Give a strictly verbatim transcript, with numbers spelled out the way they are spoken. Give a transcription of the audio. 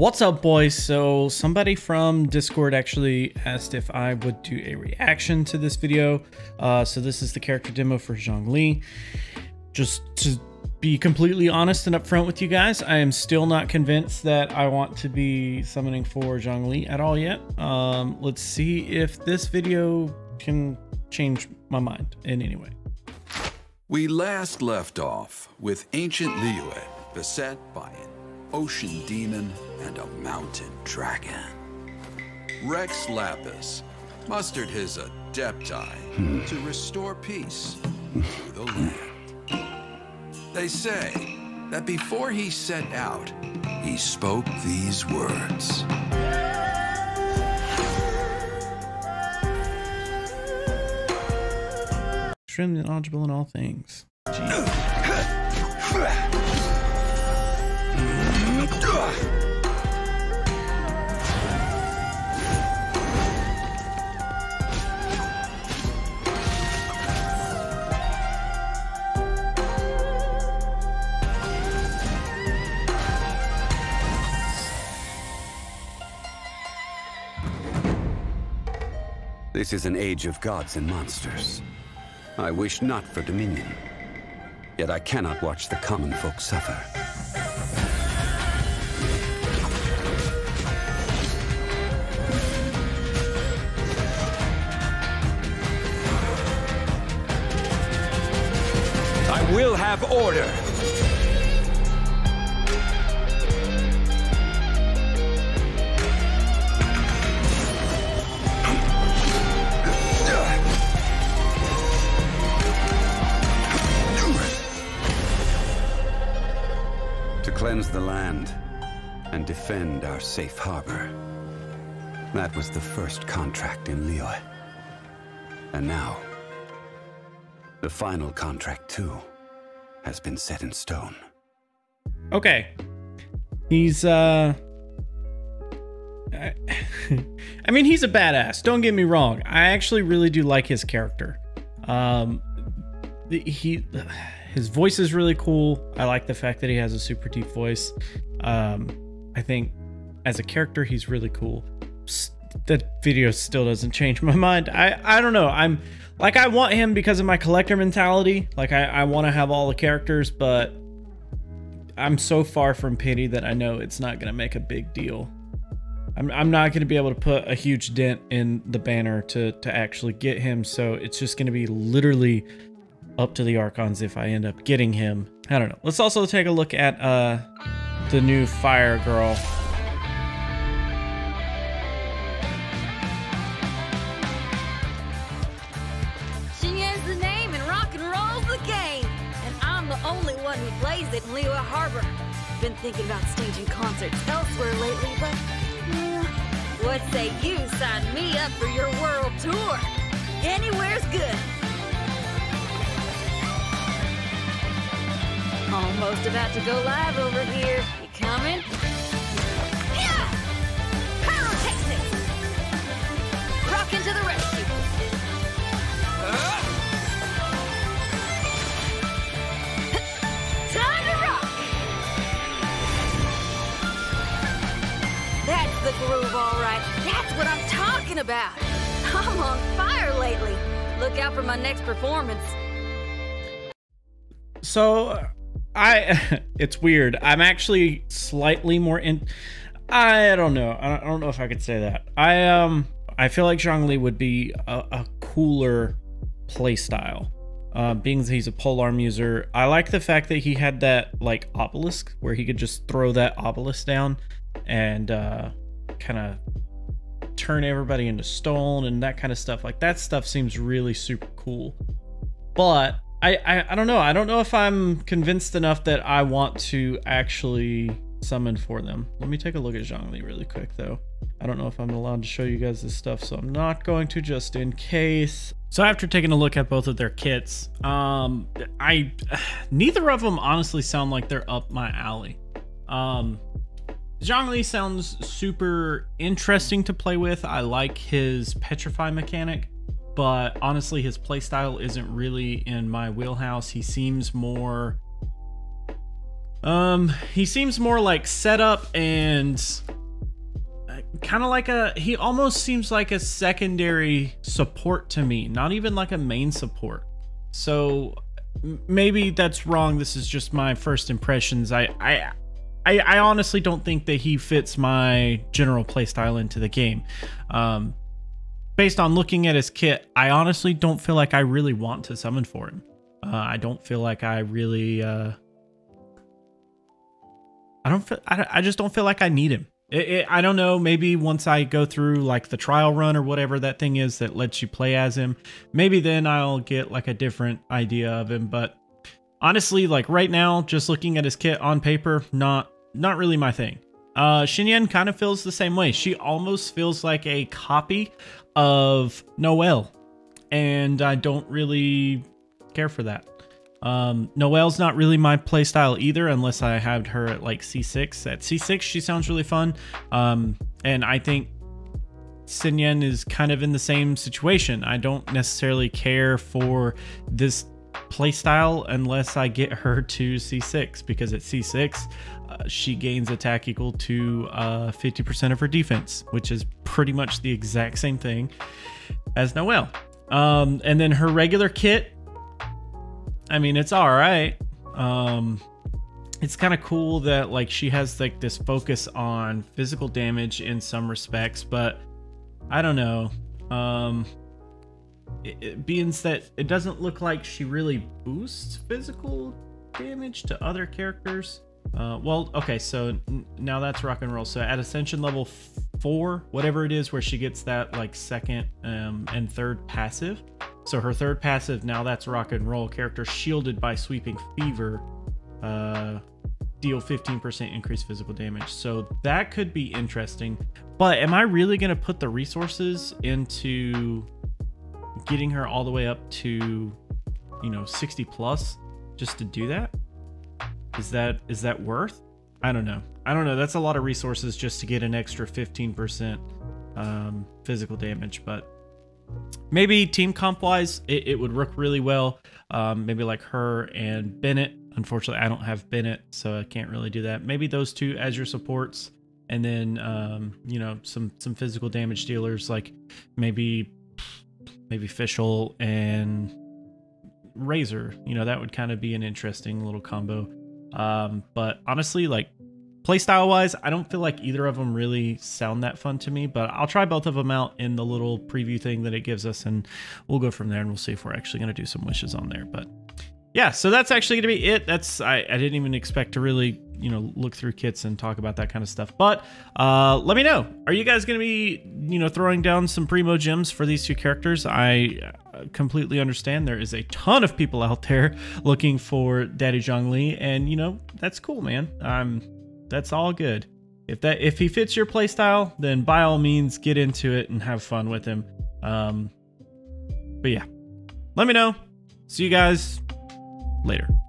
What's up, boys? So somebody from Discord actually asked if I would do a reaction to this video. Uh, so this is the character demo for Zhongli. Just to be completely honest and upfront with you guys, I am still not convinced that I want to be summoning for Zhongli at all yet. Um, let's see if this video can change my mind in any way. We last left off with ancient Liyue beset by an ocean demon and a mountain dragon. Rex Lapis mustered his Adepti hmm. to restore peace to the land. They say that before he set out, he spoke these words. Trim and knowledgeable in all things. This is an age of gods and monsters. I wish not for dominion, yet I cannot watch the common folk suffer. I will have order! Cleanse the land and defend our safe harbor. That was the first contract in Liyue. And now, the final contract too has been set in stone. Okay. He's, uh... I, I mean, he's a badass. Don't get me wrong. I actually really do like his character. Um, he... His voice is really cool. I like the fact that he has a super deep voice. Um, I think as a character, he's really cool. S that video still doesn't change my mind. I, I don't know. I'm like, I want him because of my collector mentality. Like I, I want to have all the characters, but I'm so far from pity that I know it's not going to make a big deal. I'm, I'm not going to be able to put a huge dent in the banner to, to actually get him. So it's just going to be literally up to the Archons if I end up getting him. I don't know. Let's also take a look at uh, the new Fire Girl. Xinyan's the name and rock and roll's the game. And I'm the only one who plays it in Liyue Harbor. Been thinking about staging concerts elsewhere lately, but well, what say you sign me up for your world tour? Anywhere's good. Almost about to go live over here. You coming? Yeah! Colonel takes it! Rock into the rescue! Uh. Time to rock! That's the groove, all right. That's what I'm talking about. I'm on fire lately. Look out for my next performance. So... I it's weird. I'm actually slightly more in I don't know. I don't know if I could say that. I um I feel like Zhongli would be a, a cooler play style. Uh, being that he's a polearm user. I like the fact that he had that like obelisk where he could just throw that obelisk down and uh kind of turn everybody into stone and that kind of stuff. Like that stuff seems really super cool. But I, I, I don't know. I don't know if I'm convinced enough that I want to actually summon for them. Let me take a look at Zhongli really quick, though. I don't know if I'm allowed to show you guys this stuff, so I'm not going to, just in case. So after taking a look at both of their kits, um, I neither of them honestly sound like they're up my alley. Um, Zhongli sounds super interesting to play with. I like his petrify mechanic. But honestly, his playstyle isn't really in my wheelhouse. He seems more Um, he seems more like setup and kind of like a, he almost seems like a secondary support to me, not even like a main support. So maybe that's wrong. This is just my first impressions. I, I, I, I honestly don't think that he fits my general playstyle into the game. Um, based on looking at his kit, I honestly don't feel like I really want to summon for him. Uh, I don't feel like I really, uh, I don't feel, I, I just don't feel like I need him. It, it, I don't know. Maybe once I go through like the trial run or whatever that thing is that lets you play as him, maybe then I'll get like a different idea of him. But honestly, like right now, just looking at his kit on paper, not, not really my thing. Uh, Xinyan kind of feels the same way. She almost feels like a copy of Noelle, and I don't really care for that. Um, Noelle's not really my playstyle either, unless I had her at like C six. At C six, she sounds really fun. Um, and I think Xinyan is kind of in the same situation. I don't necessarily care for this playstyle unless I get her to C six, because at C six, uh, she gains attack equal to uh, fifty percent of her defense, which is pretty much the exact same thing as Noelle. Um, and then her regular kit, I mean, it's all right. Um, it's kind of cool that like she has like this focus on physical damage in some respects, but I don't know. Um, it, it, being that it doesn't look like she really boosts physical damage to other characters. Uh, well, okay, so now that's rock and roll. So at Ascension level four, whatever it is, where she gets that like second um, and third passive. So her third passive, now that's rock and roll, character shielded by sweeping fever, uh, deal fifteen percent increased physical damage. So that could be interesting, but am I really going to put the resources into getting her all the way up to, you know, sixty plus just to do that? Is that, is that worth? I don't know. I don't know. That's a lot of resources just to get an extra fifteen percent, um, physical damage, but maybe team comp wise, it, it would work really well. Um, maybe like her and Bennett. Unfortunately, I don't have Bennett, so I can't really do that. Maybe those two as your supports, and then, um, you know, some, some physical damage dealers, like maybe, maybe Fishel and Razor, you know, that would kind of be an interesting little combo. Um, but honestly, like playstyle wise, I don't feel like either of them really sound that fun to me, but I'll try both of them out in the little preview thing that it gives us, and we'll go from there, and we'll see if we're actually going to do some wishes on there. But yeah, so that's actually going to be it. That's, I, I didn't even expect to really, you know, look through kits and talk about that kind of stuff. But uh, let me know, are you guys going to be, you know, throwing down some primogems for these two characters? I completely understand there is a ton of people out there looking for Daddy Zhongli, and you know, that's cool, man. Um, that's all good. If that, if he fits your playstyle, then by all means get into it and have fun with him. Um, but yeah, let me know. See you guys later.